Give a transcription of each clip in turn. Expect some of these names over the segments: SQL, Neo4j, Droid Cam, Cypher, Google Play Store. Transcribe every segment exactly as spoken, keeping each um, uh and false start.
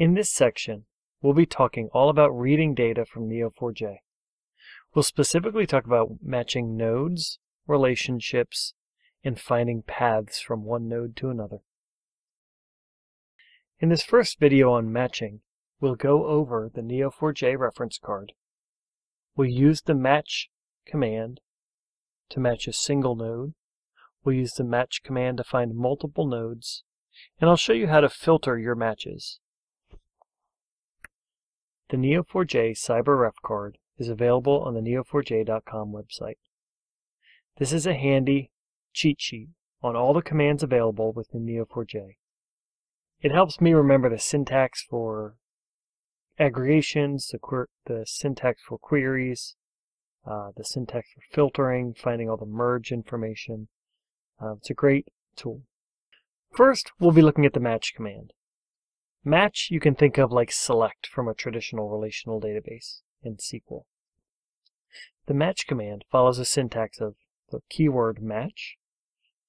In this section, we'll be talking all about reading data from Neo four J. We'll specifically talk about matching nodes, relationships, and finding paths from one node to another. In this first video on matching, we'll go over the Neo four J reference card. We'll use the match command to match a single node. We'll use the match command to find multiple nodes, and I'll show you how to filter your matches. The Neo four J Cyber Ref card is available on the neo four j dot com website. This is a handy cheat sheet on all the commands available within Neo four J. It helps me remember the syntax for aggregations, the, the syntax for queries, uh, the syntax for filtering, finding all the merge information. Uh, it's a great tool. First, we'll be looking at the match command. Match you can think of like select from a traditional relational database in S Q L. The match command follows a syntax of the keyword match,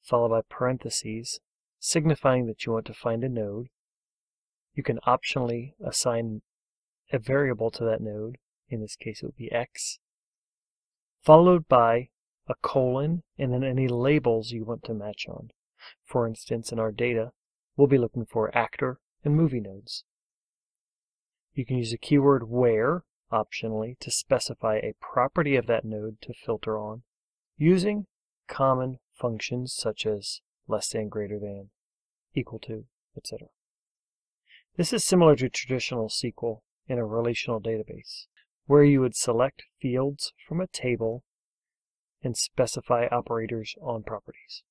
followed by parentheses, signifying that you want to find a node. You can optionally assign a variable to that node, in this case it would be X, followed by a colon and then any labels you want to match on. For instance, in our data, we'll be looking for actor and movie nodes. You can use a keyword where, optionally, to specify a property of that node to filter on, using common functions such as less than, greater than, equal to, et cetera. This is similar to traditional S Q L in a relational database, where you would select fields from a table and specify operators on properties.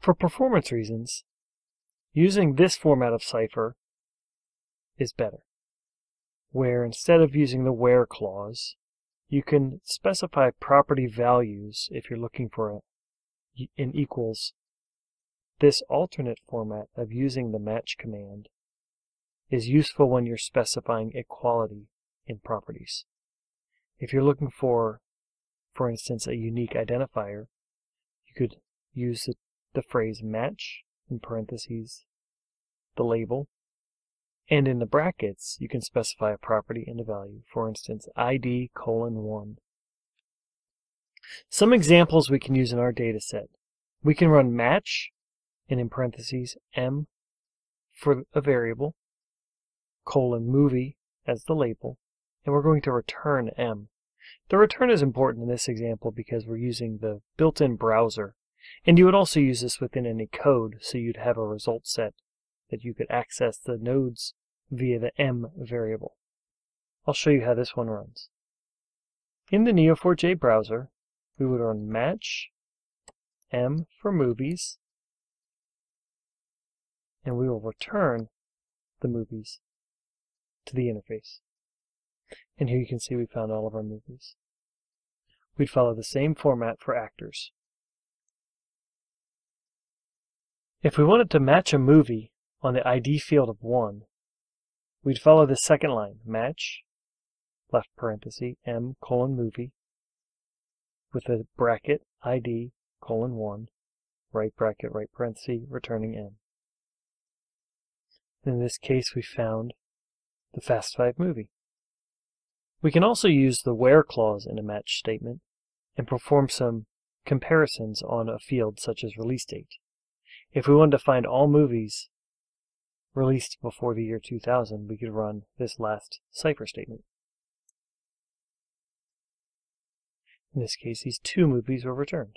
For performance reasons, using this format of Cypher is better, where instead of using the where clause, you can specify property values if you're looking for a, an equals. This alternate format of using the match command is useful when you're specifying equality in properties. If you're looking for, for instance, a unique identifier, you could use the, the phrase match in parentheses, the label, and in the brackets you can specify a property and a value, for instance, I D colon one. Some examples we can use in our data set. We can run match, and in parentheses, M for a variable, colon movie as the label, and we're going to return M. The return is important in this example because we're using the built-in browser, and you would also use this within any code, so you'd have a result set that you could access the nodes via the M variable. I'll show you how this one runs. In the Neo four J browser, we would run match, M for movies, and we will return the movies to the interface. And here you can see we found all of our movies. We'd follow the same format for actors. If we wanted to match a movie on the I D field of one, we'd follow the second line, match, left parenthesis, M colon movie, with a bracket, I D colon one, right bracket, right parenthesis, returning M. In this case, we found the Fast Five movie. We can also use the where clause in a match statement and perform some comparisons on a field such as release date. If we wanted to find all movies released before the year two thousand, we could run this last Cypher statement. In this case, these two movies were returned.